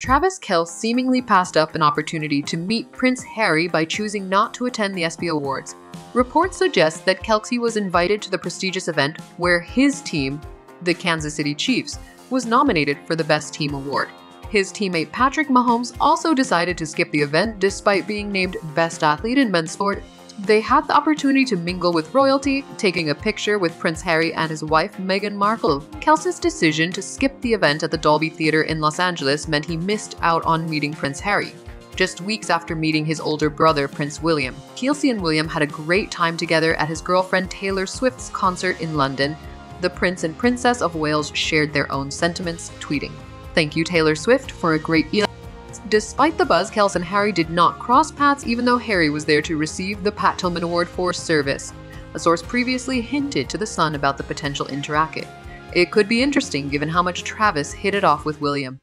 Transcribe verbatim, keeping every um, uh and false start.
Travis Kelce seemingly passed up an opportunity to meet Prince Harry by choosing not to attend the E S P Y Awards. Reports suggest that Kelce was invited to the prestigious event where his team, the Kansas City Chiefs, was nominated for the Best Team Award. His teammate Patrick Mahomes also decided to skip the event despite being named Best Athlete in Men's Sport. They had the opportunity to mingle with royalty, taking a picture with Prince Harry and his wife Meghan Markle. Kelce's decision to skip the event at the Dolby Theatre in Los Angeles meant he missed out on meeting Prince Harry. Just weeks after meeting his older brother, Prince William, Kelce and William had a great time together at his girlfriend Taylor Swift's concert in London. The Prince and Princess of Wales shared their own sentiments, tweeting, "Thank you, Taylor Swift, for a great evening." Despite the buzz, Kelce and Harry did not cross paths, even though Harry was there to receive the Pat Tillman Award for service. A source previously hinted to The Sun about the potential interaction. It could be interesting given how much Travis hit it off with William.